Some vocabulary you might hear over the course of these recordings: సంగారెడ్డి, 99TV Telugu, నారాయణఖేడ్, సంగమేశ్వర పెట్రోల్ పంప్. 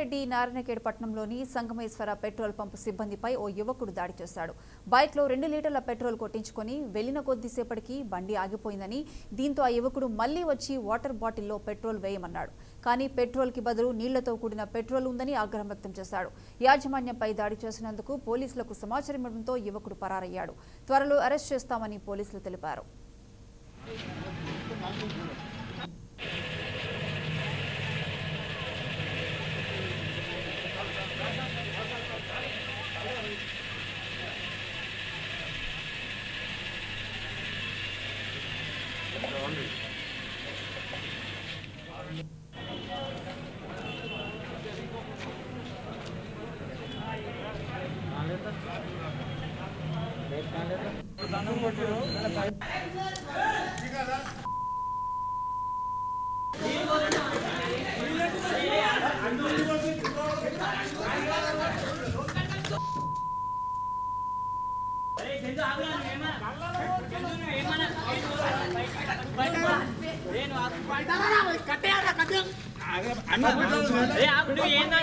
సంగారెడ్డి నారాయణఖేడ్ పట్టణంలోని సంగమేశ్వర పెట్రోల్ పంప్ సిబ్బందిపై ఓ యువకుడు దాడి చేశాడు. బైక్లో 2 లీటర్ల పెట్రోల్ కొట్టించుకొని వెళ్లిన కొద్దిసేపటికి బండి ఆగిపోయిందని, దీంతో ఆ యువకుడు మళ్లీ వచ్చి వాటర్ బాటిల్లో పెట్రోల్ వేయమన్నాడు. కానీ పెట్రోల్కి బదులు నీళ్లతో కూడిన పెట్రోల్ ఉందని ఆగ్రహం వ్యక్తం చేశాడు. యాజమాన్యంపై దాడి చేసినందుకు పోలీసులకు సమాచారం ఇవ్వడంతో యువకుడు పరారయ్యాడు. త్వరలో అరెస్ట్ చేస్తామని పోలీసులు తెలిపారు.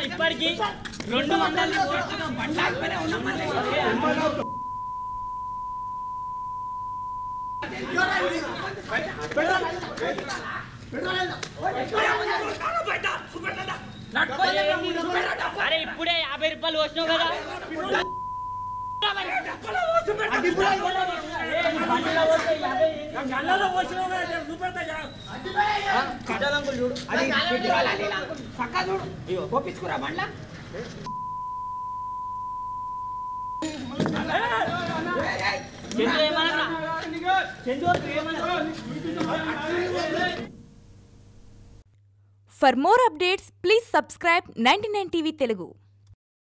ఇప్పటికి 200 అరే ఇప్పుడే 50 రూపాయలు వచ్చినావు కదా. For more updates, please subscribe 99TV Telugu.